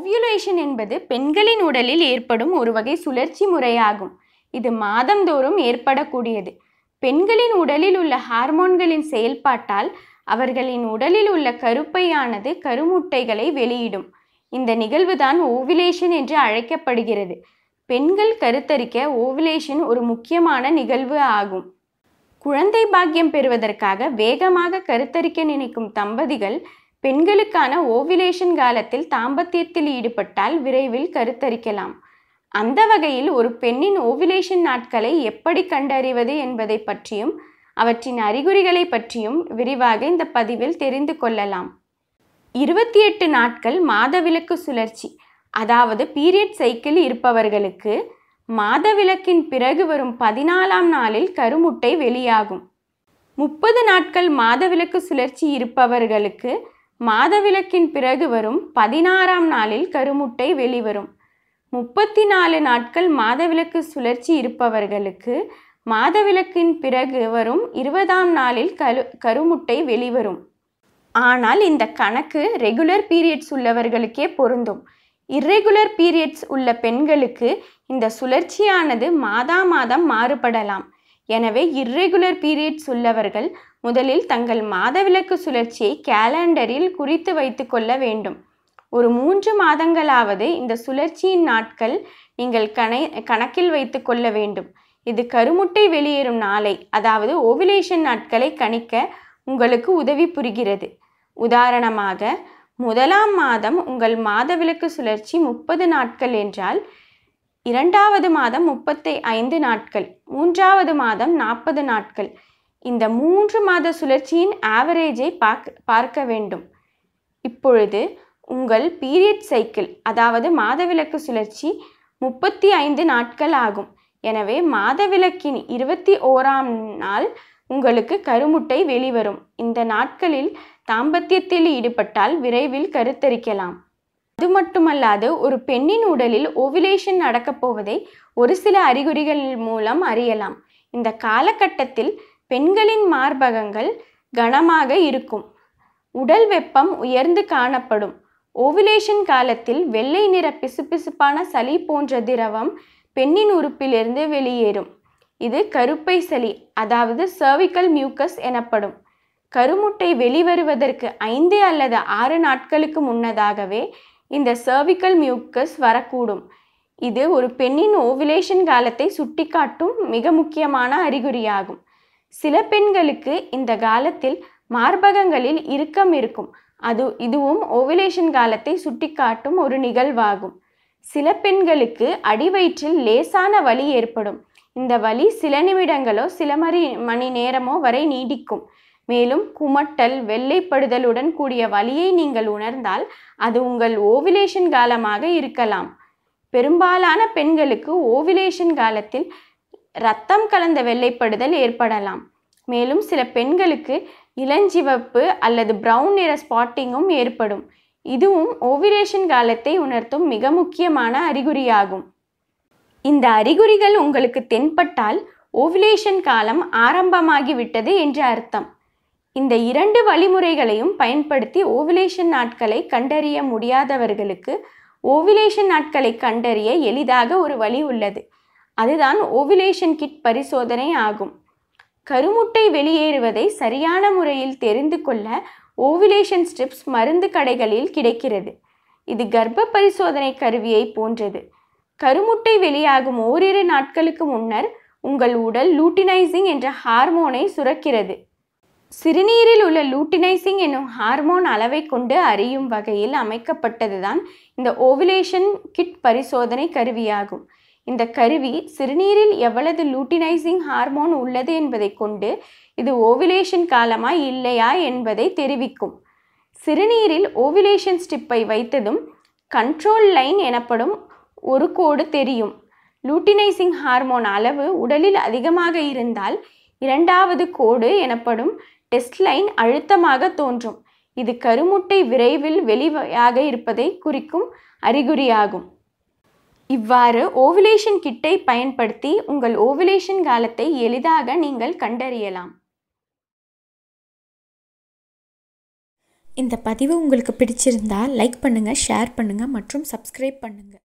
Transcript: Ovulation என்பது பெண்களின் உடலில் ஏற்படும் ஒரு வகை சுழற்சி முறையாகும். இது மாதந்தோறும் ஏற்படக்கூடியது. பெண்களின் உடலில் உள்ள ஹார்மோன்களின் செயல்பாட்டால் அவர்களின் உடலில் உள்ள கருப்பையானது கருமுட்டைகளை வெளியிடும். இந்த நிகழ்வுதான் ஓவிலேஷன் என்று அழைக்கப்படுகிறது. பெண்கள் கருத்தரிக்க ஓவிலேஷன் ஒரு முக்கியமான நிகழ்வு ஆகும். குழந்தை பாக்கியம் பெறுவதற்காக வேகமாக கருத்தரிக்க நினைக்கும் தம்பதிகள் பெண்களுக்கான ஓவிலேஷன் காலத்தில் தாம்பத்தியத்தில் ஈடுபட்டால் விரைவில் கருத்தரிக்கலாம். அந்த வகையில் ஒரு பெண்ணின் ஓவிலேஷன் நாட்களை எப்படி கண்டறிவது என்பதை பற்றியும் அவற்றின் அறிகுறிகளை பற்றியும் விரிவாக இந்த பதிவில் தெரிந்து கொள்ளலாம். 28 நாட்கள் மாதவிலக்கு சுழற்சி, அதாவது பீரியட் சைக்கிள் இருப்பவர்களுக்கு மாதவிலக்கின் பிறகு வரும் 14ஆம் நாளில் கருமுட்டை வெளியாகும். 30 நாட்கள் மாதவிலக்கு சுழற்சி இருப்பவர்களுக்கு மாதவிலக்கின் பிறகு வரும் 16ஆம் நாளில் கருமுட்டை வெளிவரும். 34 நாட்கள் மாதவிலக்கு சுழற்சி இருப்பவர்களுக்கு மாதவிலக்கின் பிறகு வரும் 20ஆம் நாளில் கருமுட்டை வெளிவரும். ஆனால் இந்த கணக்கு ரெகுலர் பீரியட்ஸ் உள்ளவர்களுக்கே பொருந்தும். இர்ரெகுலர் பீரியட்ஸ் உள்ள பெண்களுக்கு இந்த சுழற்சியானது மாதா மாதம் மாறுபடலாம். எனவே இர்ரெகுலர் பீரியட்ஸ் உள்ளவர்கள் முதலில் தங்கள் மாதவிலக்கு சுழற்சியை கேலண்டரில் குறித்து வைத்து கொள்ள வேண்டும். ஒரு 3 மாதங்களாவது இந்த சுழற்சியின் நாட்கள் நீங்கள் கணக்கில் வைத்து கொள்ள வேண்டும். இது கருமுட்டை வெளியேறும் நாளை, அதாவது ஓவிலேஷன் நாட்களை கணிக்க உங்களுக்கு உதவி புரிகிறது. உதாரணமாக, 1ஆம் மாதம் உங்கள் மாதவிலக்கு சுழற்சி 30 நாட்கள் என்றால், 2வது மாதம் 35 நாட்கள், 3வது மாதம் 40 நாட்கள். இந்த 3 மாத சுழற்சியின் ஆவரேஜை பார்க்க வேண்டும். இப்பொழுது உங்கள் பீரியட் சைக்கிள், அதாவது மாதவிலக்கு சுழற்சி 35 நாட்கள் ஆகும். எனவே மாதவிலக்கின் 21ஆம் நாள் உங்களுக்கு கருமுட்டை வெளிவரும். இந்த நாட்களில் தாம்பத்தியத்தில் ஈடுபட்டால் விரைவில் கருத்தரிக்கலாம். அது மட்டுமல்லாது ஒரு பெண்ணின் உடலில் ஓவிலேஷன் நடக்கப் போவதை ஒரு சில அறிகுறிகள் மூலம் அறியலாம். இந்த காலகட்டத்தில் பெண்களின் மார்பகங்கள் கனமாக இருக்கும், உடல் வெப்பம் உயர்ந்து காணப்படும். ஓவிலேஷன் காலத்தில் வெள்ளை நிற பிசுபிசுப்பான சளி போன்ற திரவம் பெண்ணின் உறுப்பிலிருந்து வெளியேறும். இது கருப்பை சளி, அதாவது சர்விக்கல் மியூக்கஸ் எனப்படும். கருமுட்டை வெளிவருவதற்கு 5 அல்லது 6 நாட்களுக்கு முன்னதாகவே இந்த சர்விக்கல் மியூக்கஸ் வரக்கூடும். இது ஒரு பெண்ணின் ஓவிலேஷன் காலத்தை சுட்டிக்காட்டும் மிக முக்கியமான அறிகுறியாகும். சில பெண்களுக்கு இந்த காலத்தில் மார்பகங்களில் இறுக்கம் இருக்கும். இதுவும் ஓவிலேஷன் காலத்தை சுட்டிக்காட்டும் ஒரு நிகழ்வாகும். சில பெண்களுக்கு அடிவயிற்றில் லேசான வலி ஏற்படும். இந்த வலி சில நிமிடங்களோ சில மணி நேரமோ வரை நீடிக்கும். மேலும் குமட்டல், வெள்ளைப்படுதலுடன் கூடிய வலியை நீங்கள் உணர்ந்தால் அது உங்கள் ஓவிலேஷன் காலமாக இருக்கலாம். பெரும்பாலான பெண்களுக்கு ஓவிலேஷன் காலத்தில் இரத்தம் கலந்த வெள்ளைப்படுதல் ஏற்படலாம். மேலும் சில பெண்களுக்கு இளஞ்சிவப்பு அல்லது பிரவுன் நிற ஸ்பாட்டிங்கும் ஏற்படும். இதுவும் ஓவிலேஷன் காலத்தை உணர்த்தும் மிக முக்கியமான அறிகுறியாகும். இந்த அறிகுறிகள் உங்களுக்கு தென்பட்டால் ஓவிலேஷன் காலம் ஆரம்பமாகிவிட்டது என்று அர்த்தம். இந்த 2 வழிமுறைகளையும் பயன்படுத்தி ஓவிலேஷன் நாட்களை கண்டறிய முடியாதவர்களுக்கு ஓவிலேஷன் நாட்களை கண்டறிய எளிதாக ஒரு வழி உள்ளது. அதுதான் ஓவிலேஷன் கிட் பரிசோதனை ஆகும். கருமுட்டை வெளியேறுவதை சரியான முறையில் தெரிந்து கொள்ள ஓவிலேஷன் ஸ்ட்ரிப்ஸ் மருந்து கடைகளில் கிடைக்கிறது. இது கர்ப்ப பரிசோதனை கருவியை போன்றது. கருமுட்டை வெளியாகும் ஓரிரு நாட்களுக்கு முன்னர் உங்கள் உடல் லூட்டினைசிங் என்ற ஹார்மோனை சுரக்கிறது. சிறுநீரில் உள்ள லூட்டினைசிங் என்னும் ஹார்மோன் அளவை கொண்டு அறியும் வகையில் அமைக்கப்பட்டதுதான் இந்த ஓவிலேஷன் கிட் பரிசோதனை கருவியாகும். இந்த கருவி சிறுநீரில் எவ்வளவு லூட்டினைசிங் ஹார்மோன் உள்ளது என்பதை கொண்டு இது ஓவிலேஷன் காலமா இல்லையா என்பதை தெரிவிக்கும். சிறுநீரில் ஓவிலேஷன் ஸ்ட்ரிப்பை வைத்ததும் கண்ட்ரோல் லைன் எனப்படும் ஒரு கோடு தெரியும். லூட்டினைசிங் ஹார்மோன் அளவு உடலில் அதிகமாக இருந்தால் 2வது கோடு எனப்படும் டெஸ்ட் லைன் அழுத்தமாக தோன்றும். இது கருமுட்டை விரைவில் வெளியாக இருப்பதை குறிக்கும் அறிகுறியாகும். இவ்வாறு ஓவிலேஷன் கிட்டை பயன்படுத்தி உங்கள் ஓவிலேஷன் காலத்தை எளிதாக நீங்கள் கண்டறியலாம். இந்த பதிவு உங்களுக்கு பிடிச்சிருந்தா லைக் பண்ணுங்க, ஷேர் பண்ணுங்க மற்றும் சப்ஸ்கிரைப் பண்ணுங்க.